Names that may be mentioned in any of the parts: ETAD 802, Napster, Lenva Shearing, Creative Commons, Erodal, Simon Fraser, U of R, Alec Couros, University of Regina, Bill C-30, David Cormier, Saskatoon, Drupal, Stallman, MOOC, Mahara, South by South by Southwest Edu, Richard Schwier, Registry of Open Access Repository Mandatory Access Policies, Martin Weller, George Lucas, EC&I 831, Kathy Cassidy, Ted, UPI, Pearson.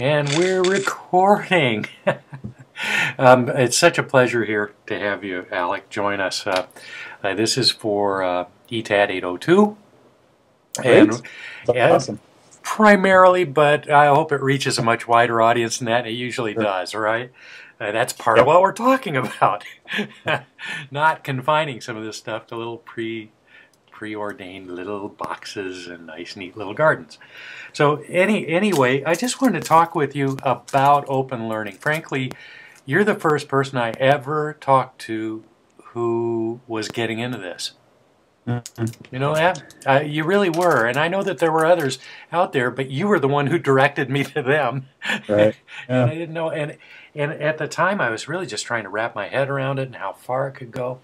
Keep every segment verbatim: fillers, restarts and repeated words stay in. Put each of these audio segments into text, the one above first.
And we're recording. um, it's such a pleasure here to have you, Alec, join us. Uh, uh, this is for uh, E T A D eight oh two. Great. And, That's awesome. Primarily, but I hope it reaches a much wider audience than that. It usually sure. does, right? Uh, that's part of what we're talking about. Not confining some of this stuff to little pre preordained little boxes and nice, neat little gardens. So any anyway, I just wanted to talk with you about open learning. Frankly, you're the first person I ever talked to who was getting into this. You know that? Uh, you really were. And I know that there were others out there, but you were the one who directed me to them. Right. Yeah. And I didn't know. And, and at the time, I was really just trying to wrap my head around it and how far it could go.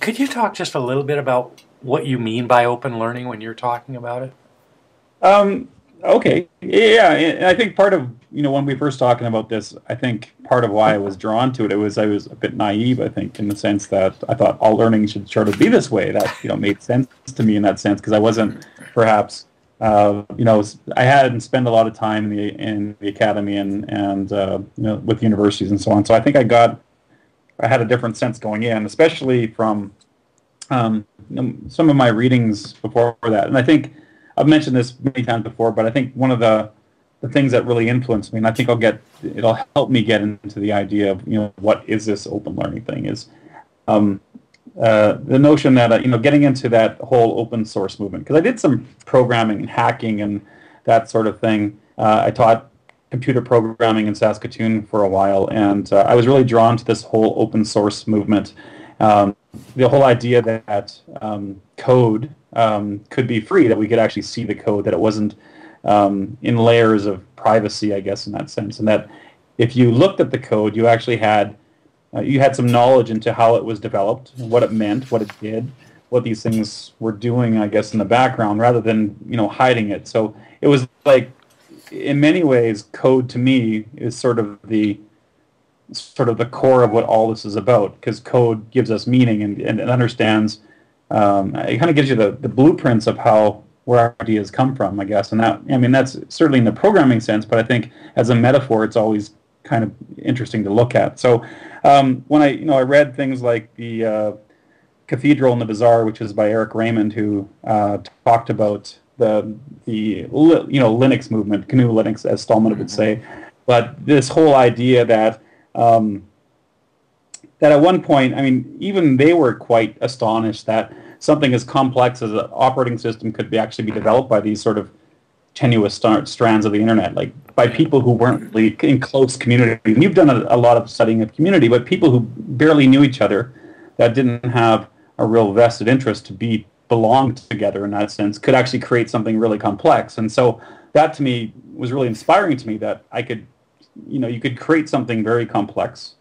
Could you talk just a little bit about what you mean by open learning when you're talking about it? Um, okay. Yeah. And I think part of, you know, when we first talking about this, I think part of why I was drawn to it, it was I was a bit naive, I think, in the sense that I thought all learning should sort of be this way. That, you know, made sense to me in that sense, because I wasn't perhaps, uh, you know, I hadn't spent a lot of time in the, in the academy and, and uh, you know, with universities and so on. So I think I got, I had a different sense going in, especially from um, some of my readings before that. And I think I've mentioned this many times before, but I think one of the, the things that really influenced me, and I think I'll get, it'll help me get into the idea of, you know, what is this open learning thing, is um, uh, the notion that, uh, you know, getting into that whole open source movement. Because I did some programming and hacking and that sort of thing. Uh, I taught computer programming in Saskatoon for a while, and uh, I was really drawn to this whole open source movement. Um, the whole idea that um, code um, could be free, that we could actually see the code, that it wasn't um, in layers of privacy, I guess, in that sense, and that if you looked at the code, you actually had uh, you had some knowledge into how it was developed, what it meant, what it did, what these things were doing, I guess, in the background, rather than, you know, hiding it. So it was like, in many ways, code to me is sort of the sort of the core of what all this is about, because code gives us meaning and, and, and understands, um, it kind of gives you the, the blueprints of how, where our ideas come from, I guess. And that, I mean, that's certainly in the programming sense, but I think as a metaphor, it's always kind of interesting to look at. So um, when I, you know, I read things like the uh, Cathedral and the Bazaar, which is by Eric Raymond, who uh, talked about the, the, you know, Linux movement, G N U Linux, as Stallman would say, but this whole idea that Um, that at one point, I mean, even they were quite astonished that something as complex as an operating system could be actually be developed by these sort of tenuous st strands of the internet, like by people who weren't really in close community. And you've done a, a lot of studying of community, but people who barely knew each other, that didn't have a real vested interest to be belong together in that sense, could actually create something really complex. And so that, to me, was really inspiring to me, that I could, you know, you could create something very complex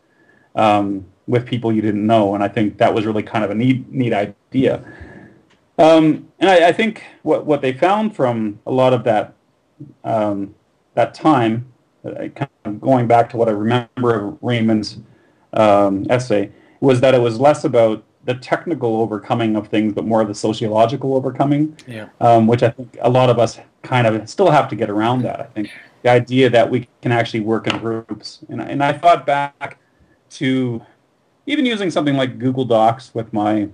um, with people you didn't know, and I think that was really kind of a neat, neat idea. Um, and I, I think what what they found from a lot of that um, that time, uh, kind of going back to what I remember of Raymond's um, essay, was that it was less about the technical overcoming of things, but more of the sociological overcoming, yeah. um, which I think a lot of us kind of still have to get around that, I think. The idea that we can actually work in groups. And, and I thought back to even using something like Google Docs with my,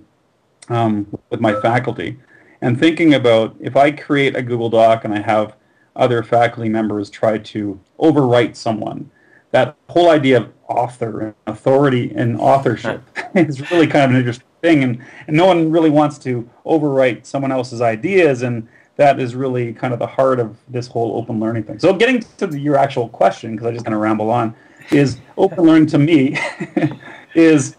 um, with my faculty, and thinking about, if I create a Google Doc and I have other faculty members try to overwrite someone, that whole idea of author and authority and authorship is really kind of an interesting thing. And, and no one really wants to overwrite someone else's ideas, and that is really kind of the heart of this whole open learning thing. So getting to the, your actual question, because I'm just going to ramble on, is open learning to me is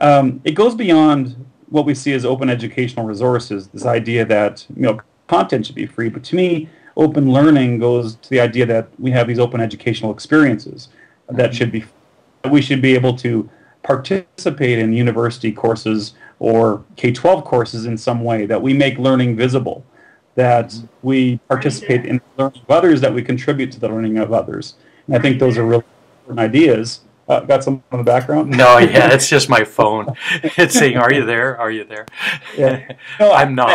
um, it goes beyond what we see as open educational resources, this idea that, you know, content should be free. But to me, open learning goes to the idea that we have these open educational experiences that should be, that we should be able to participate in university courses or K twelve courses in some way, that we make learning visible, that we participate in the learning of others, that we contribute to the learning of others. And I think those are really important ideas. Uh, got someone in the background? No, yeah, it's just my phone. It's saying, are you there? Are you there? Yeah. No, I'm not.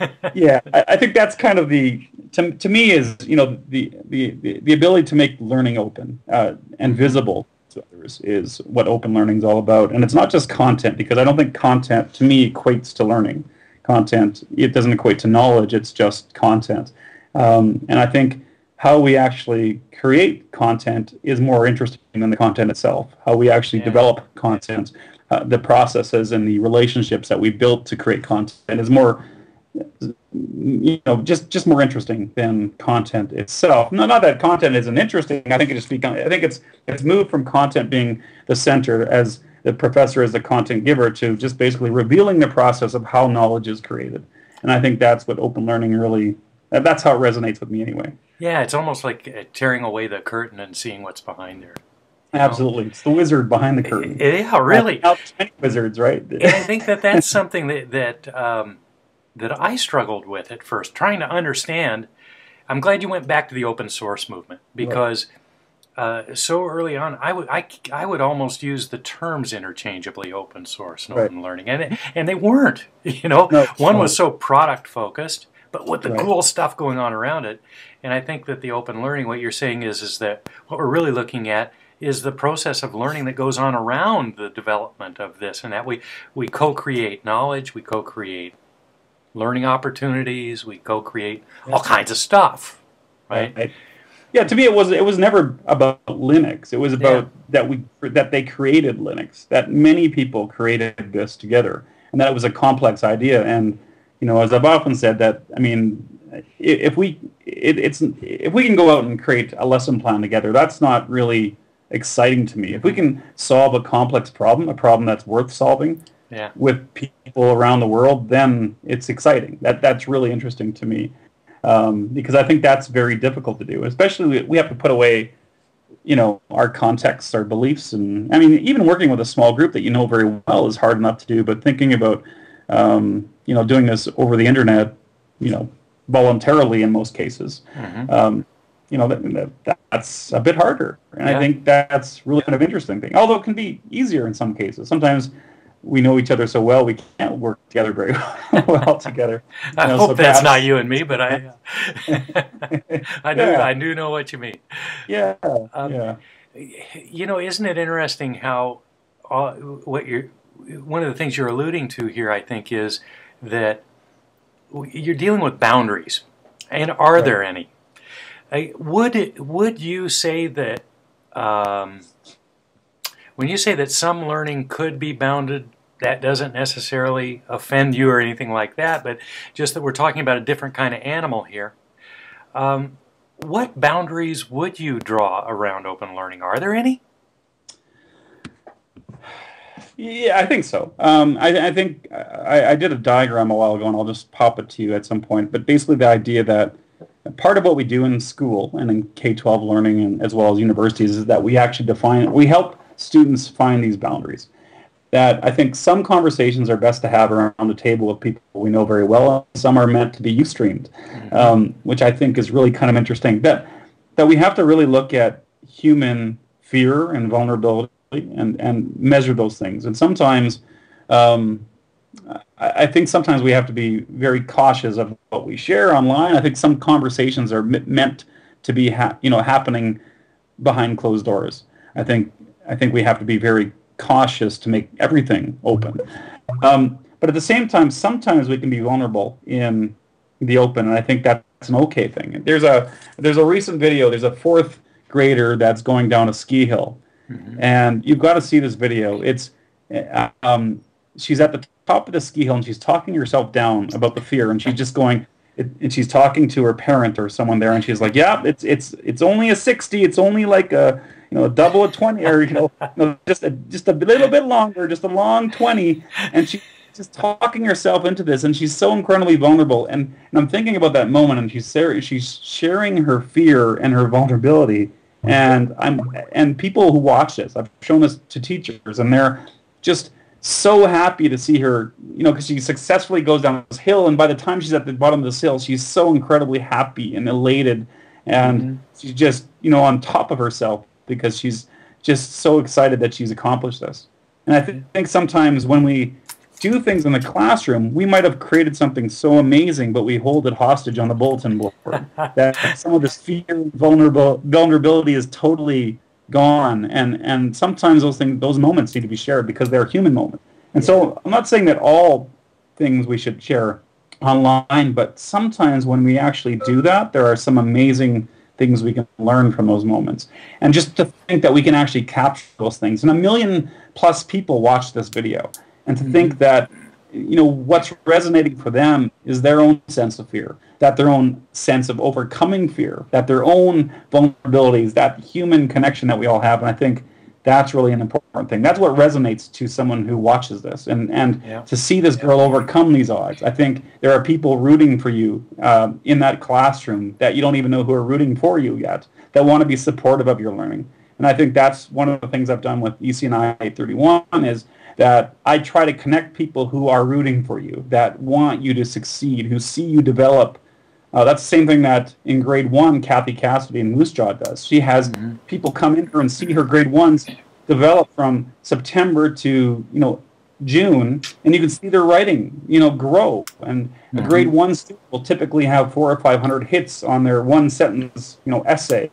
I, I, yeah, I, I think that's kind of the, to, to me is, you know, the, the, the ability to make learning open uh, and visible to others is what open learning is all about. And it's not just content, because I don't think content, to me, equates to learning. Content, it doesn't equate to knowledge, it's just content. Um, and I think how we actually create content is more interesting than the content itself. How we actually yeah. develop content, uh, the processes and the relationships that we built to create content is more, you know, just, just more interesting than content itself. No, not that content isn't interesting. I think it just become, I think it's it's moved from content being the center as the professor is the content giver to just basically revealing the process of how knowledge is created. And I think that's what open learning really, that's how it resonates with me anyway. Yeah, it's almost like tearing away the curtain and seeing what's behind there. Absolutely. Know? It's the wizard behind the curtain. Yeah, really. Out many wizards, right? And I think that that's something that that, um, that I struggled with at first, trying to understand. I'm glad you went back to the open source movement, because right. uh, so early on, I would I, I would almost use the terms interchangeably, open source and right. open learning. And, it, and they weren't. You know, no, one no. was so product-focused, but with the right. cool stuff going on around it. And I think that the open learning, what you're saying is, is that what we're really looking at is the process of learning that goes on around the development of this, and that we, we co-create knowledge, we co-create learning opportunities, we co-create all kinds of stuff, right? right? Yeah, to me it was it was never about Linux. It was about yeah. that we that they created Linux, that many people created this together, and that it was a complex idea. And you know, as I've often said, that I mean, if we it, it's if we can go out and create a lesson plan together, that's not really exciting to me. If we can solve a complex problem, a problem that's worth solving, yeah. with people around the world, then it's exciting. That that's really interesting to me, um, because I think that's very difficult to do. Especially we have to put away, you know, our contexts, our beliefs, and I mean, even working with a small group that you know very well is hard enough to do. But thinking about Um, you know, doing this over the internet, you know, voluntarily in most cases, mm-hmm. um, you know, that, that, that's a bit harder. And yeah. I think that's really kind of interesting thing, although it can be easier in some cases. Sometimes we know each other so well, we can't work together very well together. I know, hope so that's perhaps not you and me, but I, I, do, yeah. I do know what you mean. Yeah. Um, yeah. You know, isn't it interesting how all, what you're, one of the things you're alluding to here, I think, is that you're dealing with boundaries. And are right. there any? Would it, would you say that, um, when you say that some learning could be bounded, that doesn't necessarily offend you or anything like that, but just that we're talking about a different kind of animal here. Um, what boundaries would you draw around open learning? Are there any? Yeah, I think so. Um, I, I think I, I did a diagram a while ago, and I'll just pop it to you at some point. But basically the idea that part of what we do in school and in K twelve learning, and as well as universities, is that we actually define, we help students find these boundaries. That I think some conversations are best to have around the table with people we know very well. Some are meant to be u-streamed, um, which I think is really kind of interesting. That, that we have to really look at human fear and vulnerability, and and measure those things. And sometimes um, I, I think sometimes we have to be very cautious of what we share online. I think some conversations are m meant to be ha you know happening behind closed doors. I think I think we have to be very cautious to make everything open, um, but at the same time sometimes we can be vulnerable in the open, and I think that's an okay thing. There's a there's a recent video, there's a fourth grader that's going down a ski hill. Mm-hmm. And you've got to see this video. It's, um, she's at the top of the ski hill, and she's talking herself down about the fear, and she's just going, it, and she's talking to her parent or someone there, and she's like, "Yeah, it's it's it's only a sixty. It's only like a you know a double a twenty, or you know, no, just a, just a little bit longer, just a long twenty." And she's just talking herself into this, and she's so incredibly vulnerable. And and I'm thinking about that moment, and she's she's sharing her fear and her vulnerability. And I'm and people who watch this, I've shown this to teachers, and they're just so happy to see her, you know, because she successfully goes down this hill, and by the time she's at the bottom of this hill, she's so incredibly happy and elated, and mm-hmm. she's just, you know, on top of herself because she's just so excited that she's accomplished this. And I th think sometimes when we do things in the classroom, we might have created something so amazing, but we hold it hostage on the bulletin board. That some of this fear and vulnerable, vulnerability is totally gone. And, and sometimes those things, those moments need to be shared because they're human moments. And yeah. so I'm not saying that all things we should share online, but sometimes when we actually do that, there are some amazing things we can learn from those moments. And just to think that we can actually capture those things. And a million plus people watch this video. And to think that, you know, what's resonating for them is their own sense of fear, that their own sense of overcoming fear, that their own vulnerabilities, that human connection that we all have. And I think that's really an important thing. That's what resonates to someone who watches this. And, and yeah. to see this girl overcome these odds, I think there are people rooting for you uh, in that classroom that you don't even know who are rooting for you yet, that want to be supportive of your learning. And I think that's one of the things I've done with E C and I eight thirty-one is that I try to connect people who are rooting for you, that want you to succeed, who see you develop. Uh, that's the same thing that in grade one, Kathy Cassidy and Moose Jaw does. She has mm-hmm. people come in her and see her grade ones develop from September to, you know, June, and you can see their writing, you know, grow. And mm-hmm. a grade one student will typically have four or five hundred hits on their one sentence, you know, essay.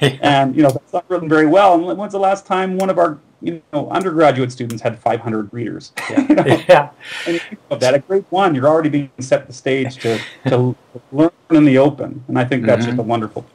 And, you know, that's not written very well. And when's the last time one of our you know, undergraduate students had five hundred readers. Yeah. you know? yeah. And think about that. At grade one, you're already being set the stage to, to learn in the open. And I think that's mm-hmm. just a wonderful thing.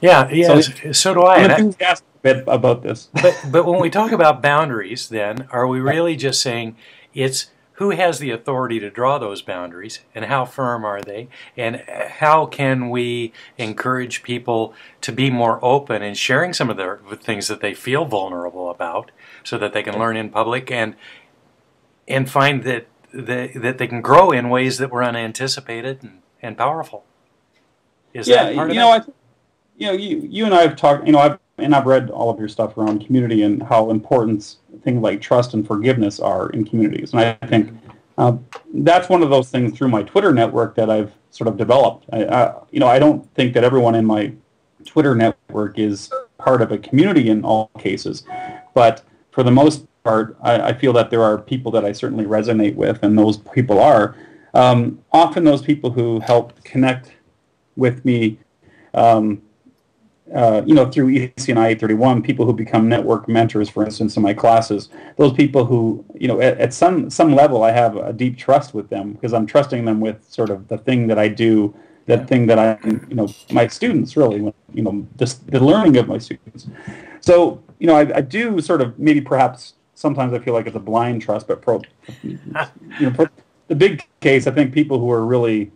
Yeah, yeah, so, so do I. I'm enthusiastic a bit about this. But, but when we talk about boundaries, then, are we really just saying it's who has the authority to draw those boundaries and how firm are they? And how can we encourage people to be more open in sharing some of the things that they feel vulnerable about so that they can learn in public and and find that they, that they can grow in ways that were unanticipated and, and powerful? Is yeah, that part you of know, I th you know, you, you and I have talked, you know, I've and I've read all of your stuff around community and how important things like trust and forgiveness are in communities. And I think uh, that's one of those things through my Twitter network that I've sort of developed. I, I, you know, I don't think that everyone in my Twitter network is part of a community in all cases. But for the most part, I, I feel that there are people that I certainly resonate with, and those people are um, often those people who help connect with me um, Uh, you know, through E C and I eight thirty-one, people who become network mentors, for instance, in my classes, those people who, you know, at, at some, some level I have a deep trust with them because I'm trusting them with sort of the thing that I do, that thing that I, you know, my students really, you know, this, the learning of my students. So, you know, I, I do sort of maybe perhaps sometimes I feel like it's a blind trust, but pro, you know, pro, the big case, I think people who are really,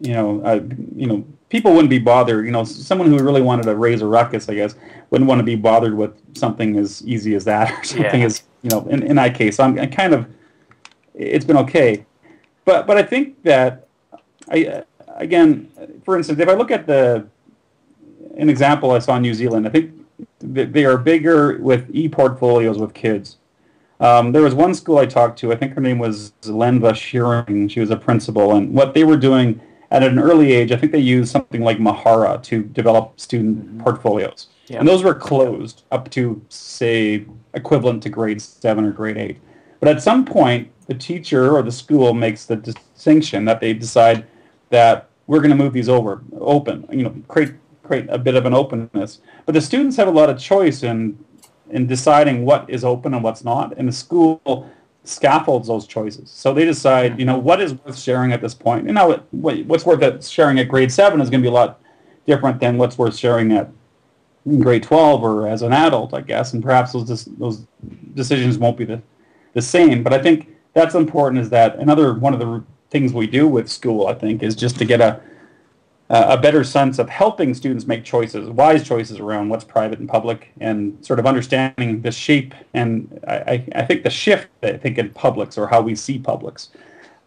you know, uh, you know, people wouldn't be bothered, you know, someone who really wanted to raise a ruckus, I guess, wouldn't want to be bothered with something as easy as that or something yeah. as, you know, in, in that case. I'm I kind of, it's been okay. But but I think that, I again, for instance, if I look at the, an example I saw in New Zealand, I think they are bigger with e-portfolios with kids. Um, there was one school I talked to, I think her name was Lenva Shearing, she was a principal, and what they were doing at an early age, I think they used something like Mahara to develop student portfolios. Yeah. And those were closed up to, say, equivalent to grade seven or grade eight. But at some point, the teacher or the school makes the distinction that they decide that we're going to move these over, open, you know, create, create a bit of an openness. But the students have a lot of choice in, in deciding what is open and what's not. And the school scaffolds those choices. So they decide, you know, what is worth sharing at this point. You know, what's worth sharing at grade seven is going to be a lot different than what's worth sharing at grade twelve or as an adult, I guess. And perhaps those those decisions won't be the, the same. But I think that's important is that another one of the things we do with school, I think, is just to get a a better sense of helping students make choices, wise choices around what's private and public, and sort of understanding the shape and I, I think the shift, I think, in publics or how we see publics.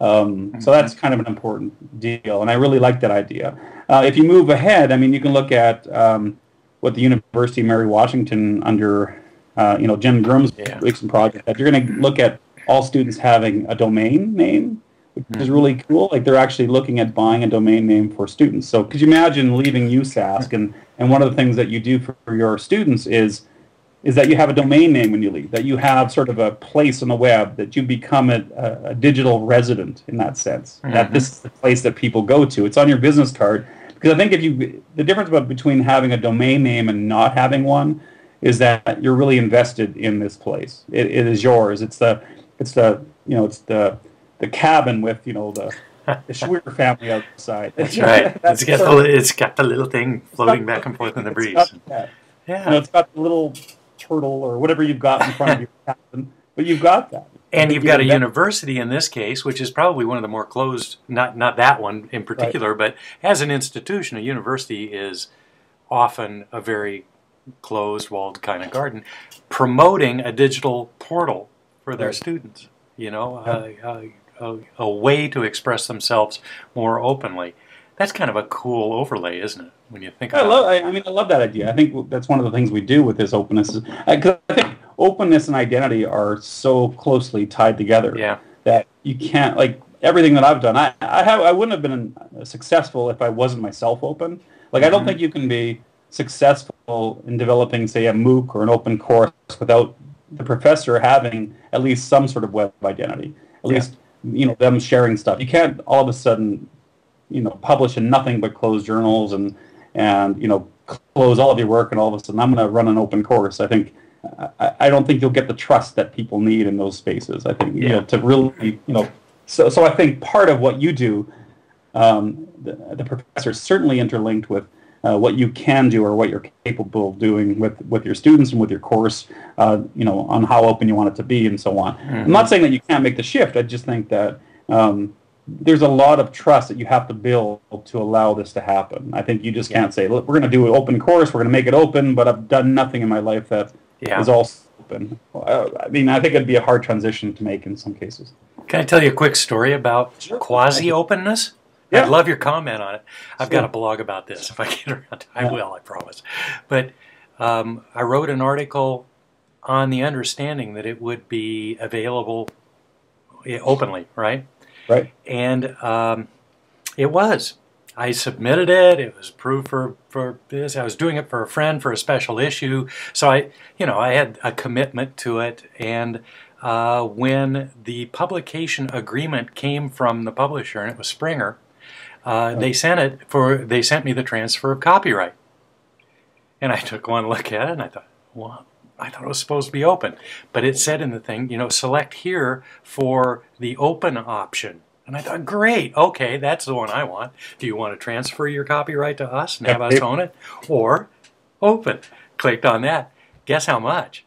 Um, so that's kind of an important deal, and I really like that idea. Uh, if you move ahead, I mean, you can look at um, what the University of Mary Washington under, uh, you know, Jim Grimm's yeah. project, that you're going to look at all students having a domain name, which is really cool. Like they're actually looking at buying a domain name for students. So could you imagine leaving USask and, and one of the things that you do for your students is is that you have a domain name when you leave, that you have sort of a place on the web, that you become a, a digital resident in that sense, mm-hmm. that this is the place that people go to. It's on your business card. Because I think if you, the difference between having a domain name and not having one is that you're really invested in this place. It, it is yours. It's the, it's the, you know, it's the, the cabin with, you know, the, the Schwier family outside. That's right. That's it's, got the, it's got the little thing floating got, back and forth in the breeze. Yeah. You know, it's got the little turtle or whatever you've got in front of your cabin, but you've got that. And you've got a university in this case, which is probably one of the more closed, not not that one in particular, right. but as an institution, a university is often a very closed, walled kind of garden, promoting a digital portal for their right. students, you know, yeah. a, a, a way to express themselves more openly. That's kind of a cool overlay, isn't it, when you think about it? I love, I mean, I love that idea. I think that's one of the things we do with this openness. Because I think openness and identity are so closely tied together yeah. that you can't, like, everything that I've done, I I, have, I wouldn't have been successful if I wasn't myself open. Like, mm-hmm. I don't think you can be successful in developing, say, a MOOC or an open course without the professor having at least some sort of web identity, at yeah. least, you know, them sharing stuff. You can't all of a sudden... you know, publish in nothing but closed journals and, and you know, close all of your work and all of a sudden I'm going to run an open course. I think, I, I don't think you'll get the trust that people need in those spaces, I think, you yeah. know, to really, you know, so, so I think part of what you do, um, the, the professor is certainly interlinked with uh, what you can do or what you're capable of doing with, with your students and with your course, uh, you know, on how open you want it to be and so on. Mm-hmm. I'm not saying that you can't make the shift. I just think that, um, there's a lot of trust that you have to build to allow this to happen. I think you just yeah. can't say, look, we're going to do an open course, we're going to make it open, but I've done nothing in my life that yeah. is all open. I mean, I think it'd be a hard transition to make in some cases. Can I tell you a quick story about sure. quasi-openness? Yeah. I'd love your comment on it. I've sure. got a blog about this. If I get around to it, I yeah. will, I promise. But um, I wrote an article on the understanding that it would be available openly, right? Right. And um, it was. I submitted it. It was approved for, for this. I was doing it for a friend for a special issue. So I, you know, I had a commitment to it. And uh, when the publication agreement came from the publisher, and it was Springer, uh, oh. they sent it for. They sent me the transfer of copyright. And I took one look at it, and I thought, wow. I thought it was supposed to be open, but it said in the thing, you know, select here for the open option. And I thought, great, okay, that's the one I want. Do you want to transfer your copyright to us and have us own it? Or open. Clicked on that. Guess how much?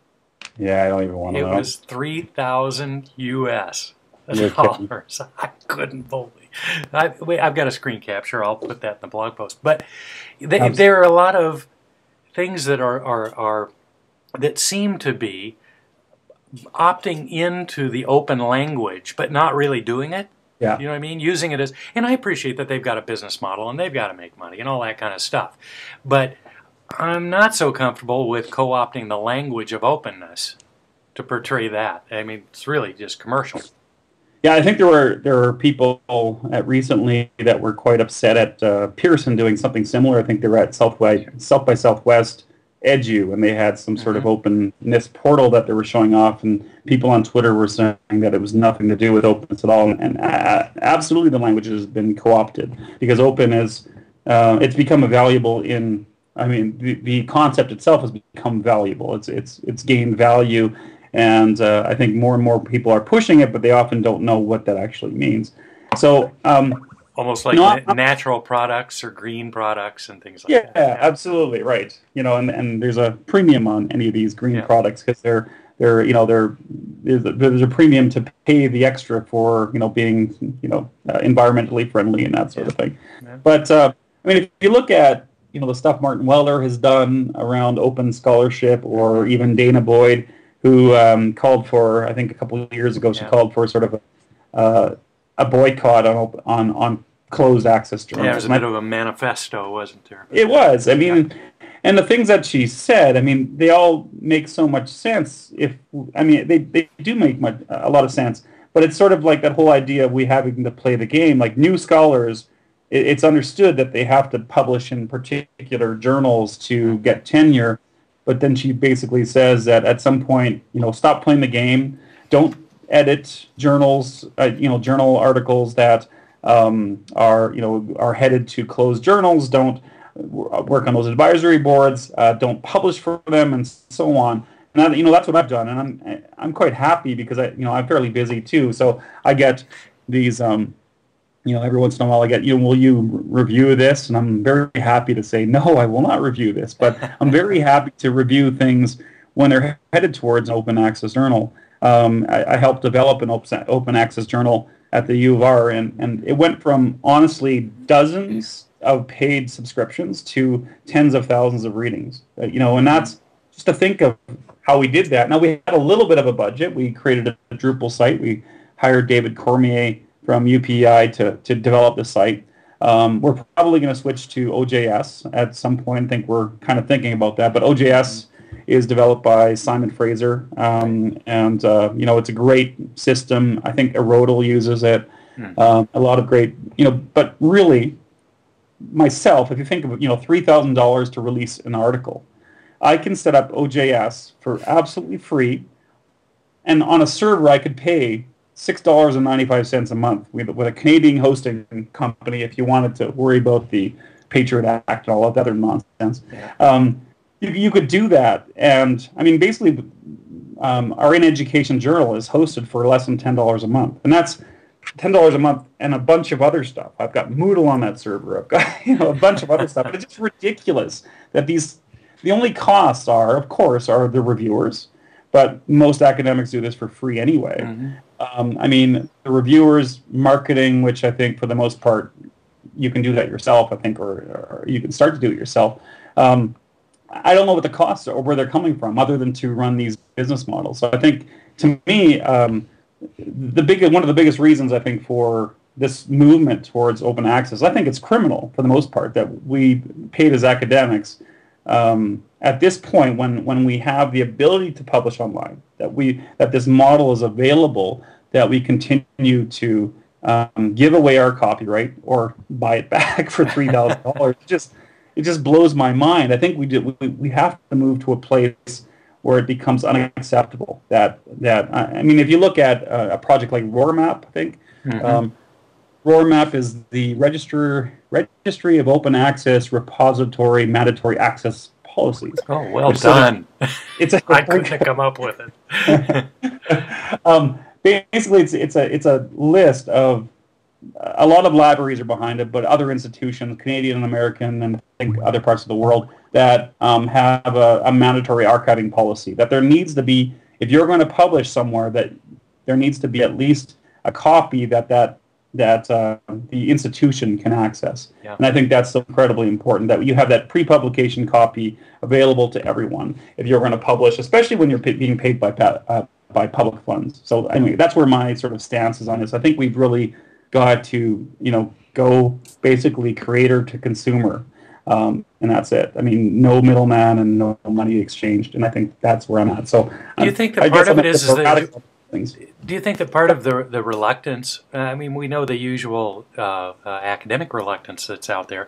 Yeah, I don't even want to know. It was three thousand U S dollars. I couldn't believe it. I, wait, I've got a screen capture. I'll put that in the blog post. But th there are a lot of things that are... are, are that seem to be opting into the open language, but not really doing it. Yeah. You know what I mean? Using it as, and I appreciate that they've got a business model and they've got to make money and all that kind of stuff. But I'm not so comfortable with co-opting the language of openness to portray that. I mean, it's really just commercial. Yeah, I think there were there were people at recently that were quite upset at uh, Pearson doing something similar. I think they were at South by South by Southwest Edu, and they had some sort mm-hmm. of openness portal that they were showing off, and people on Twitter were saying that it was nothing to do with openness at all, and, and uh, absolutely the language has been co-opted, because open is, uh, it's become a valuable in, I mean, the, the concept itself has become valuable. It's, it's, it's gained value, and uh, I think more and more people are pushing it, but they often don't know what that actually means. So, um... almost like no, na natural products or green products and things like yeah, that. Yeah, absolutely, right. You know, and, and there's a premium on any of these green yeah. products because they're they're you know they're there's a, there's a premium to pay the extra for you know being you know uh, environmentally friendly and that sort yeah. of thing. Yeah. But uh, I mean, if you look at you know the stuff Martin Weller has done around open scholarship, or even Dana Boyd, who um, called for I think a couple of years ago she yeah. called for sort of a, uh, a boycott on on on closed access journals. Yeah, it was a bit of a manifesto, wasn't there? It was. I mean, and the things that she said, I mean, they all make so much sense. If I mean, they, they do make much, a lot of sense, but it's sort of like that whole idea of we having to play the game. Like new scholars, it, it's understood that they have to publish in particular journals to get tenure, but then she basically says that at some point, you know, stop playing the game. Don't edit journals, uh, you know, journal articles that um, are, you know, are headed to closed journals. Don't work on those advisory boards. Uh, don't publish for them, and so on. And I, you know, that's what I've done, and I'm I'm quite happy because I, you know, I'm fairly busy too. So I get these, um, you know, every once in a while I get, you know, will you review this? And I'm very happy to say no, I will not review this. But I'm very happy to review things when they're headed towards an open access journal. Um, I, I helped develop an open access journal at the U of R, and, and it went from honestly dozens of paid subscriptions to tens of thousands of readings. Uh, you know, and that's just to think of how we did that. Now, we had a little bit of a budget. We created a Drupal site. We hired David Cormier from U P I to, to develop the site. Um, we're probably going to switch to O J S at some point. I think we're kind of thinking about that, but O J S is developed by Simon Fraser, um, and uh, you know, it's a great system. I think Erodal uses it. Um, a lot of great, you know, but really, myself, if you think of it, you know, three thousand dollars to release an article, I can set up O J S for absolutely free, and on a server I could pay six dollars and ninety-five cents a month with, with a Canadian hosting company if you wanted to worry about the Patriot Act and all that other nonsense. Yeah. Um, you, you could do that. And, I mean, basically, um, our In Education journal is hosted for less than ten dollars a month. And that's ten dollars a month and a bunch of other stuff. I've got Moodle on that server. I've got, you know, a bunch of other stuff. But it's just ridiculous that these, the only costs are, of course, are the reviewers. But most academics do this for free anyway. Mm-hmm. Um, I mean, the reviewers, marketing, which I think for the most part, you can do that yourself, I think, or, or you can start to do it yourself. Um, I don't know what the costs are or where they're coming from other than to run these business models. So I think, to me, um, the big, one of the biggest reasons, I think, for this movement towards open access, I think it's criminal for the most part that we paid as academics um, at this point, when, when we have the ability to publish online, that we that this model is available, that we continue to um, give away our copyright or buy it back for three thousand dollars, just it just blows my mind. I think we do, we we have to move to a place where it becomes unacceptable. That that I mean, if you look at a, a project like RoarMap, I think mm-hmm. um, RoarMap is the Register Registry of Open Access Repository Mandatory Access Policies. Oh, well done. Sort of, it's a, I couldn't come up with it. um, basically, it's, it's, a, it's a list of, a lot of libraries are behind it, but other institutions, Canadian and American, and I think other parts of the world, that um, have a, a mandatory archiving policy, that there needs to be, if you're going to publish somewhere, that there needs to be at least a copy that that that uh, the institution can access. Yeah. And I think that's incredibly important, that you have that pre-publication copy available to everyone if you're going to publish, especially when you're p- being paid by uh, by public funds. So anyway, that's where my sort of stance is on this. I think we've really got to, you know, go basically creator to consumer, um, and that's it. I mean, no middleman and no money exchanged, and I think that's where I'm at. So do you think that part of it is that things. Do you think that part of the the reluctance, uh, I mean, we know the usual uh, uh, academic reluctance that's out there,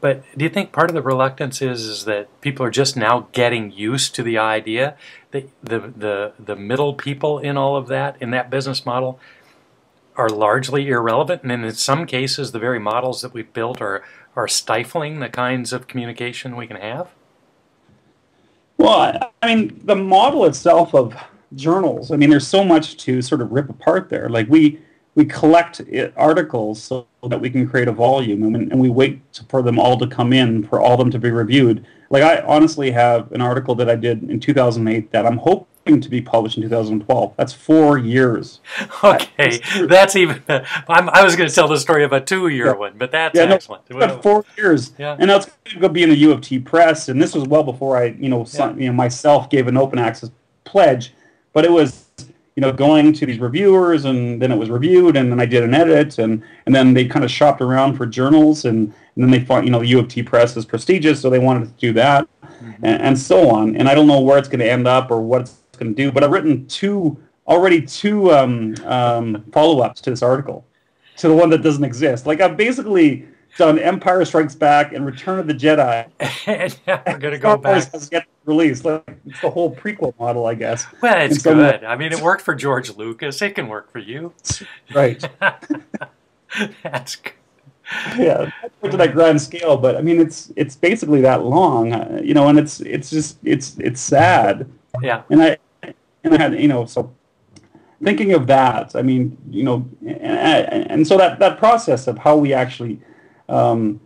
but do you think part of the reluctance is, is that people are just now getting used to the idea that the, the, the middle people in all of that, in that business model, are largely irrelevant, and in some cases the very models that we've built are, are stifling the kinds of communication we can have? Well, I mean, the model itself of journals. I mean, there's so much to sort of rip apart there. Like we we collect it, articles so that we can create a volume, and, and we wait for them all to come in, for all of them to be reviewed. Like I honestly have an article that I did in two thousand eight that I'm hoping to be published in two thousand twelve. That's four years. Okay, I, that's even. I'm, I was going to tell the story of a two-year yeah. one, but that's yeah, excellent. No, about four years, yeah. And that's going to be in the U of T Press, and this was well before I, you know, yeah. some, you know, myself gave an open access pledge. But it was, you know, going to these reviewers, and then it was reviewed, and then I did an edit, and, and then they kind of shopped around for journals, and, and then they thought, you know, U of T Press is prestigious, so they wanted to do that, mm-hmm. and, and so on. And I don't know where it's going to end up or what it's going to do, but I've written two, already two um, um, follow-ups to this article, to the one that doesn't exist. Like, I've basically done Empire Strikes Back and Return of the Jedi. And now we're going to go back. release. Like, it's the whole prequel model, I guess. Well, it's good. Way. I mean, it worked for George Lucas. It can work for you. Right. That's good. Yeah, to that grand scale, but I mean, it's it's basically that long, uh, you know, and it's it's just it's it's sad. Yeah. And I and I had you know so thinking of that, I mean, you know, and, and so that that process of how we actually, um,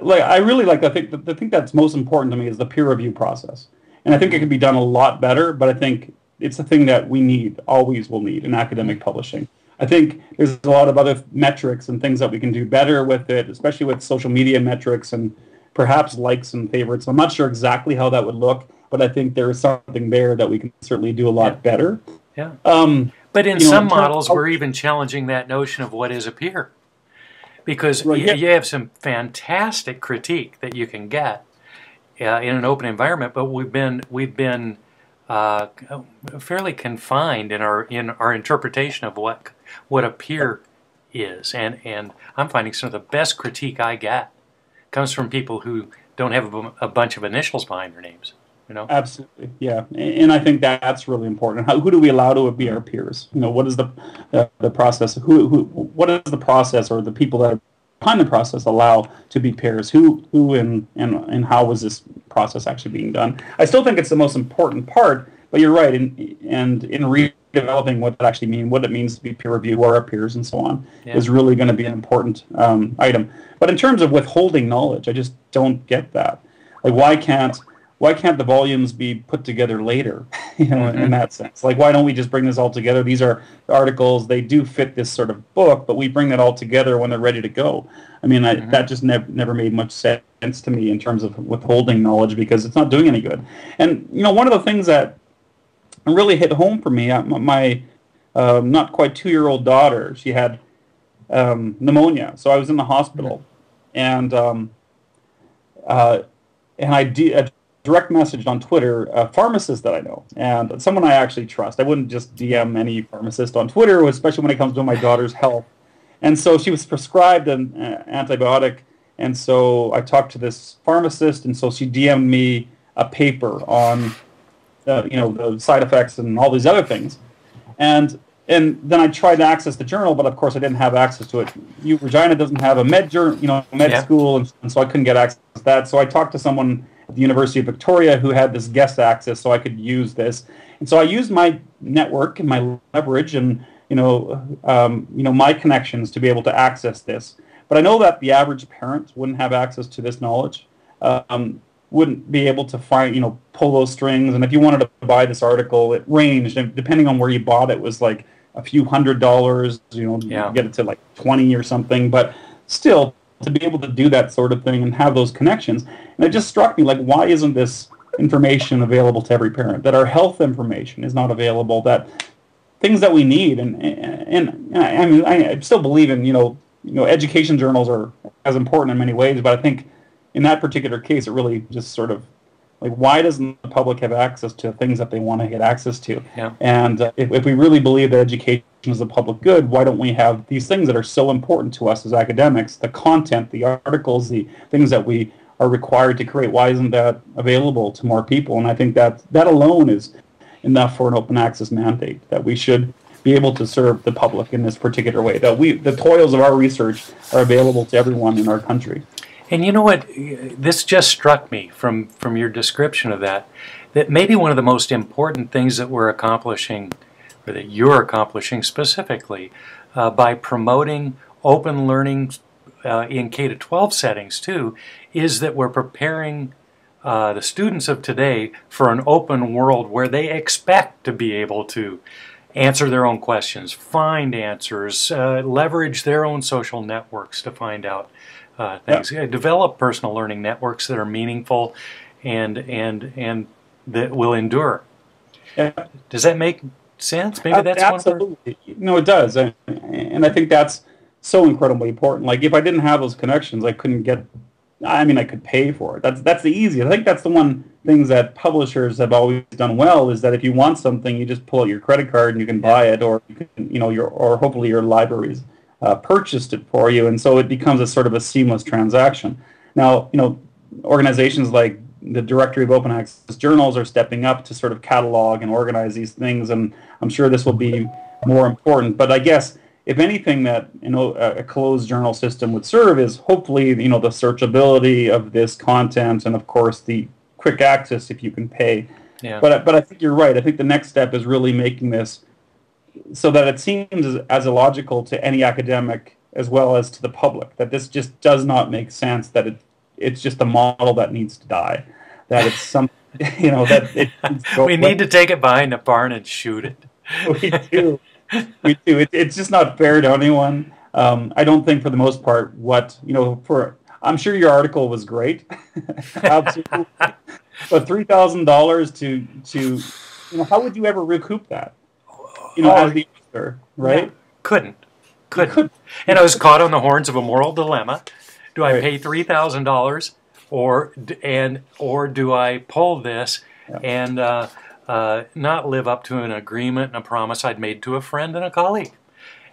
like I really like I think the, the thing that's most important to me is the peer review process, and I think it could be done a lot better, but I think it's a thing that we need always will need in academic publishing. I think there's a lot of other metrics and things that we can do better with it, especially with social media metrics and perhaps likes and favorites. I'm not sure exactly how that would look, but I think there is something there that we can certainly do a lot yeah. better. Yeah. Um, but in some know, models, we're even challenging that notion of what is a peer, because right, yeah. you have some fantastic critique that you can get uh, in an open environment. But we've been we've been uh, fairly confined in our in our interpretation of what. what a peer is, and and I'm finding some of the best critique I get comes from people who don't have a, a bunch of initials behind their names, you know. Absolutely, yeah, and, and I think that that's really important. How, who do we allow to be our peers? You know, what is the uh, the process? Who who? What is the process, or the people that are behind the process allow to be peers? Who who and and and how was this process actually being done? I still think it's the most important part. But you're right, and and in re developing what that actually means, what it means to be peer reviewed, where our peers and so on, yeah. is really going to be an important um, item. But in terms of withholding knowledge, I just don't get that. Like, why can't why can't the volumes be put together later? You know, mm-hmm. in that sense, like, why don't we just bring this all together? These are articles; they do fit this sort of book, but we bring that all together when they're ready to go. I mean, I, mm-hmm. that just never never made much sense to me in terms of withholding knowledge because it's not doing any good. And you know, one of the things that really hit home for me. My uh, not quite two-year-old daughter, she had um, pneumonia, so I was in the hospital, and um, uh, and I, d I direct messaged on Twitter a pharmacist that I know and someone I actually trust. I wouldn't just D M any pharmacist on Twitter, especially when it comes to my daughter's health. And so she was prescribed an uh, antibiotic, and so I talked to this pharmacist, and so she D M'd me a paper on. Uh, you know, the side effects and all these other things, and and then I tried to access the journal, but of course I didn't have access to it. U Regina doesn't have a med journal, you know, med yeah. school, and, and so I couldn't get access to that. So I talked to someone at the University of Victoria who had this guest access, so I could use this. And so I used my network and my leverage and you know, um, you know, my connections to be able to access this. But I know that the average parent wouldn't have access to this knowledge. Um, wouldn't be able to find, you know, pull those strings. And if you wanted to buy this article, it ranged. And depending on where you bought it, was like a few hundred dollars, you know, yeah. get it to like twenty or something. But still, to be able to do that sort of thing and have those connections. And it just struck me, like, why isn't this information available to every parent? That our health information is not available, that things that we need. And, and, and I, I mean, I, I still believe in, you know, you know, education journals are as important in many ways, but I think in that particular case, it really just sort of, like, why doesn't the public have access to things that they want to get access to? Yeah. And uh, if, if we really believe that education is a public good, why don't we have these things that are so important to us as academics, the content, the articles, the things that we are required to create? Why isn't that available to more people? And I think that that alone is enough for an open access mandate, that we should be able to serve the public in this particular way, that we, the toils of our research are available to everyone in our country. And you know what, this just struck me from, from your description of that, that maybe one of the most important things that we're accomplishing, or that you're accomplishing specifically, uh, by promoting open learning uh, in K through twelve settings too, is that we're preparing uh, the students of today for an open world where they expect to be able to answer their own questions, find answers, uh, leverage their own social networks to find out Uh, things. Yeah. Develop personal learning networks that are meaningful, and and and that will endure. Yeah. Does that make sense? Maybe that's absolutely. One of no, it does, and, and I think that's so incredibly important. Like, if I didn't have those connections, I couldn't get. I mean, I could pay for it. That's that's the easiest. I think that's the one thing that publishers have always done well, is that if you want something, you just pull out your credit card and you can buy it, or you can, you know, your or hopefully your libraries. Uh, purchased it for you, and so it becomes a sort of a seamless transaction. Now, you know, organizations like the Directory of Open Access Journals are stepping up to sort of catalog and organize these things, and I'm sure this will be more important. But I guess, if anything that, you know, a closed journal system would serve is hopefully, you know, the searchability of this content and, of course, the quick access if you can pay. Yeah. But, but I think you're right. I think the next step is really making this so that it seems as, as illogical to any academic as well as to the public, that this just does not make sense, that it it's just a model that needs to die, that it's some, you know, that it we need like, to take it behind a barn and shoot it. We do. We do. It, it's just not fair to anyone. Um, I don't think for the most part what, you know, for, I'm sure your article was great. Absolutely. But three thousand dollars to, to, you know, how would you ever recoup that? You know, oh, as the author, right? Yeah, couldn't. Couldn't. Couldn't. And I was caught on the horns of a moral dilemma. Do I pay three thousand dollars or and or do I pull this yeah. and uh, uh, not live up to an agreement and a promise I'd made to a friend and a colleague?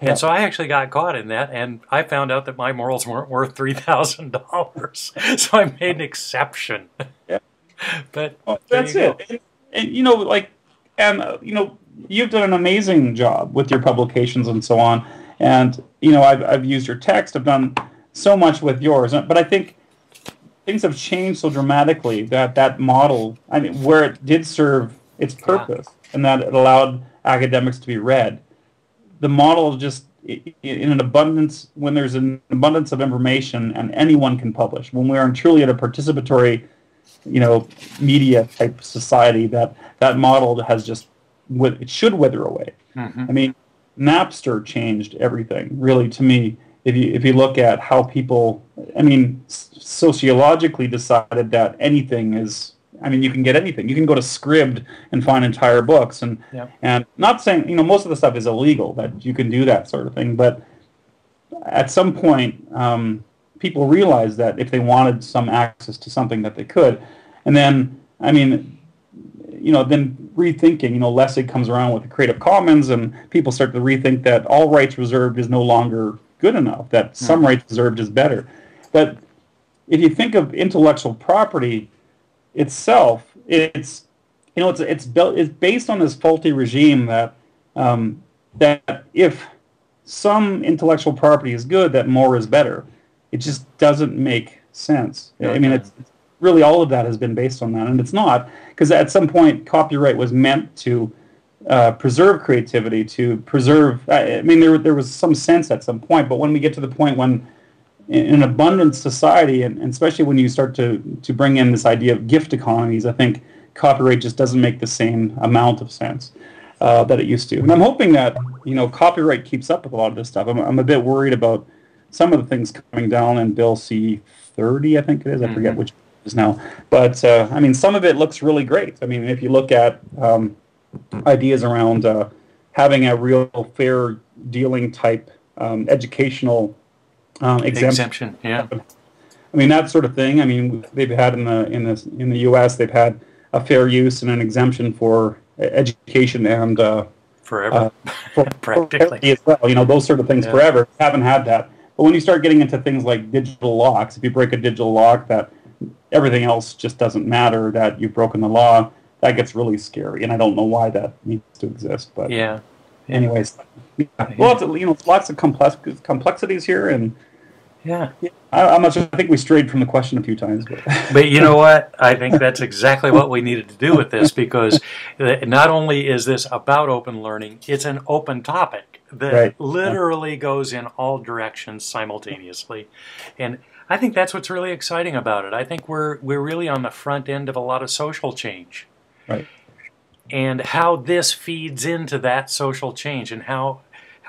Yeah. And so I actually got caught in that, and I found out that my morals weren't worth three thousand dollars. So I made an exception. Yeah. But well, that's it. And, and, you know, like, and, uh, you know, you've done an amazing job with your publications and so on. And, you know, I've, I've used your text. I've done so much with yours, but I think things have changed so dramatically that that model, I mean, where it did serve its purpose yeah. and that it allowed academics to be read, the model just, in an abundance, when there's an abundance of information and anyone can publish, when we're truly at a participatory, you know, media type society, that that model has just, it should wither away. Mm-hmm. I mean, Napster changed everything, really, to me. If you, if you look at how people, I mean, sociologically decided that anything is, I mean, you can get anything. You can go to Scribd and find entire books. And, yeah. and not saying, you know, most of the stuff is illegal, that you can do that sort of thing. But at some point, um, people realized that if they wanted some access to something that they could. And then, I mean, you know, then rethinking, you know, Lessig comes around with the Creative Commons, and people start to rethink that all rights reserved is no longer good enough, that some mm-hmm. rights reserved is better. But if you think of intellectual property itself, it's, you know, it's it's built, it's based on this faulty regime that um, that if some intellectual property is good, that more is better. It just doesn't make sense. Yeah, I mean, yeah. it's, it's really all of that has been based on that, and it's not, because at some point copyright was meant to Uh, preserve creativity, to preserve, I mean, there, there was some sense at some point, but when we get to the point when, in an abundant society, and, and especially when you start to, to bring in this idea of gift economies, I think copyright just doesn't make the same amount of sense uh, that it used to. And I'm hoping that, you know, copyright keeps up with a lot of this stuff. I'm, I'm a bit worried about some of the things coming down in Bill C thirty, I think it is, I mm-hmm. forget which it is now. But, uh, I mean, some of it looks really great. I mean, if you look at um, ideas around uh, having a real fair dealing type um, educational um, exemption. exemption. Yeah, I mean that sort of thing. I mean they've had in the in the in the U S they've had a fair use and an exemption for education and uh, forever, uh, for, practically as well. You know those sort of things yeah. forever. Haven't had that, but when you start getting into things like digital locks, if you break a digital lock, that everything else just doesn't matter. That you've broken the law. That gets really scary, and I don't know why that needs to exist. But yeah, yeah. anyways, yeah. Yeah. lots of you know, lots of complex complexities here, and yeah, yeah I, I'm not sure. I think we strayed from the question a few times, but but you know what? I think that's exactly what we needed to do with this, because not only is this about open learning, it's an open topic that right. literally yeah. goes in all directions simultaneously, and I think that's what's really exciting about it. I think we're we're really on the front end of a lot of social change. Right. And how this feeds into that social change and how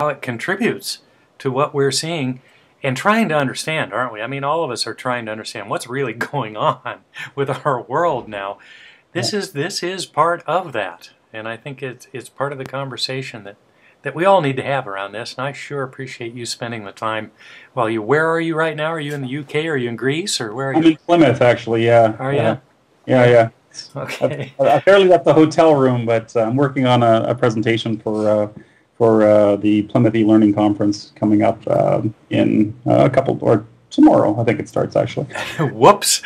how it contributes to what we're seeing and trying to understand, aren't we? I mean, all of us are trying to understand what's really going on with our world now. This yeah. is this is part of that. And I think it's it's part of the conversation that, that we all need to have around this. And I sure appreciate you spending the time. Well, you where are you right now? Are you in the U K? Are you in Greece? Or where are I'm you? I'm in Plymouth actually, yeah. Are yeah. you? Yeah, yeah. yeah. Okay. I, I barely left the hotel room, but uh, I'm working on a, a presentation for uh, for uh, the Plymouth e-Learning Conference coming up um, in uh, a couple or tomorrow, I think it starts, actually. Whoops.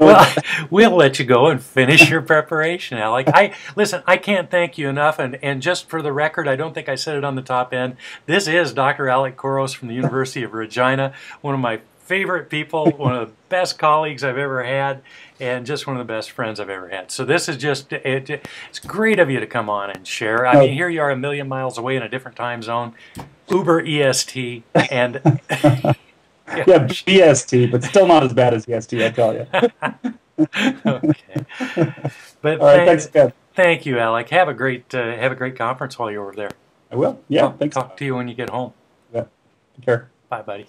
Well, we'll let you go and finish your preparation, Alec. I, listen, I can't thank you enough, and, and just for the record, I don't think I said it on the top end, this is Doctor Alec Couros from the University of Regina, one of my favorite people, one of the best colleagues I've ever had, and just one of the best friends I've ever had. So this is just, it, it's great of you to come on and share. I mean, here you are a million miles away in a different time zone, Uber E S T, and... Yeah, yeah, B S T, but still not as bad as E S T, I tell you. Okay. But all right, thanks, Ted. Thank you, Alec. Have a great uh, have a great conference while you're over there. I will. Yeah, I'll thanks. Talk to you when you get home. Yeah. Take care. Bye, buddy.